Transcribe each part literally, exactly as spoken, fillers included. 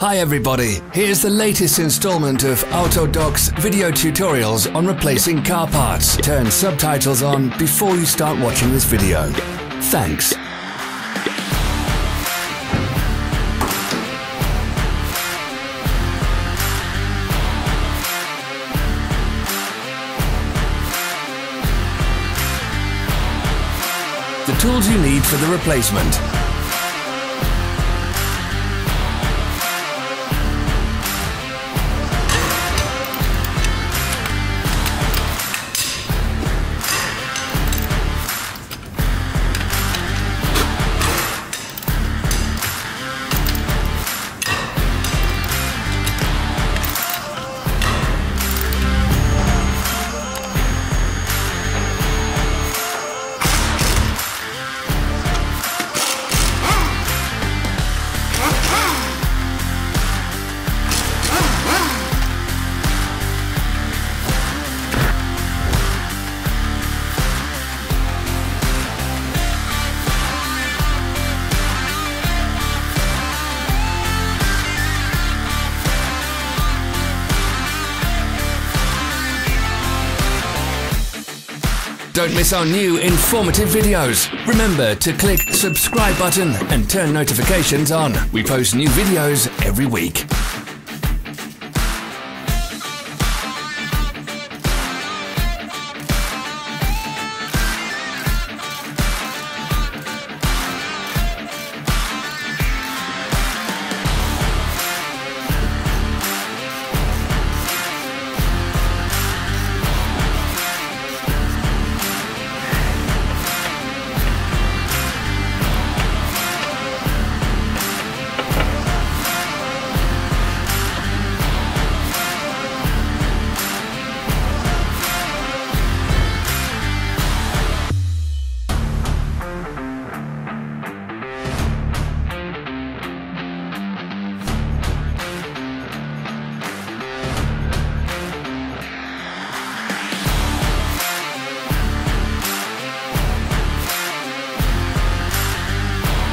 Hi everybody, here's the latest installment of AutoDoc's video tutorials on replacing car parts. Turn subtitles on before you start watching this video. Thanks. The tools you need for the replacement. Don't miss our new informative videos. Remember to click subscribe button and turn notifications on. We post new videos every week.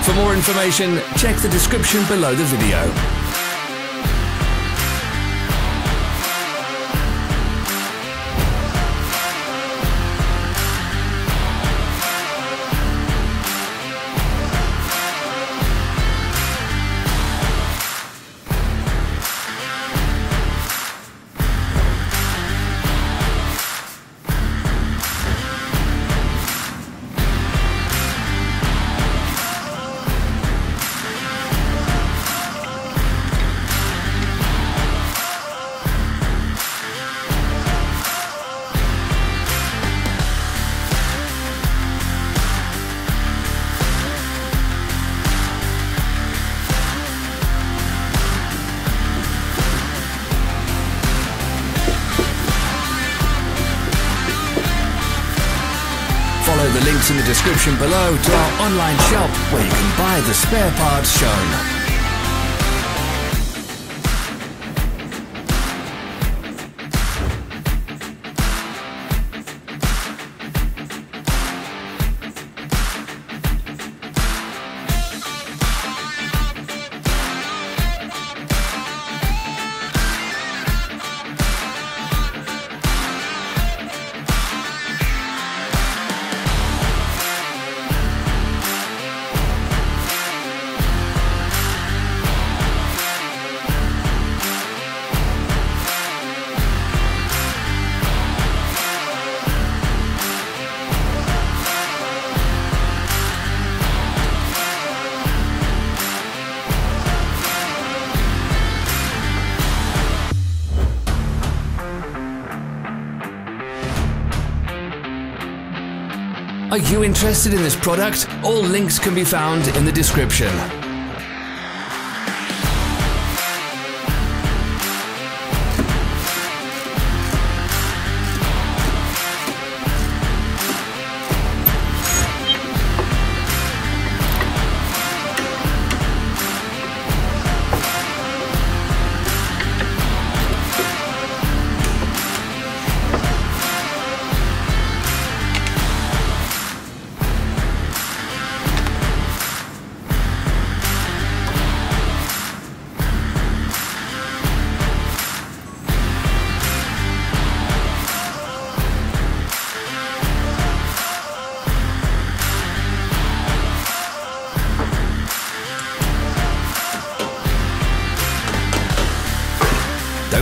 For more information, check the description below the video. Follow the links in the description below to our online shop where you can buy the spare parts shown. Are you interested in this product? All links can be found in the description.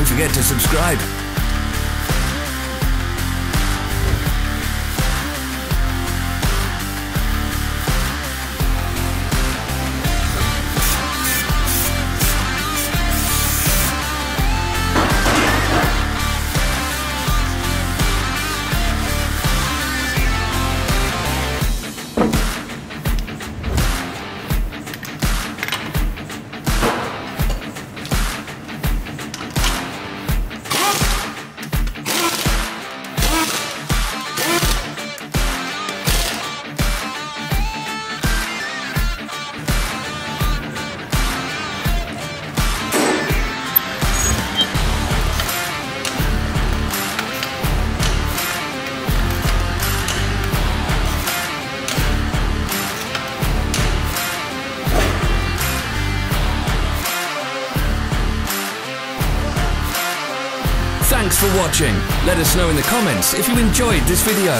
Don't forget to subscribe. Thanks for watching. Let us know in the comments if you enjoyed this video.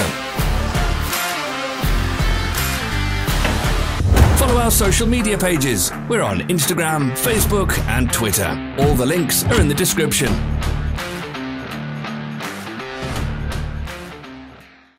Follow our social media pages. We're on Instagram, Facebook, and Twitter. All the links are in the description.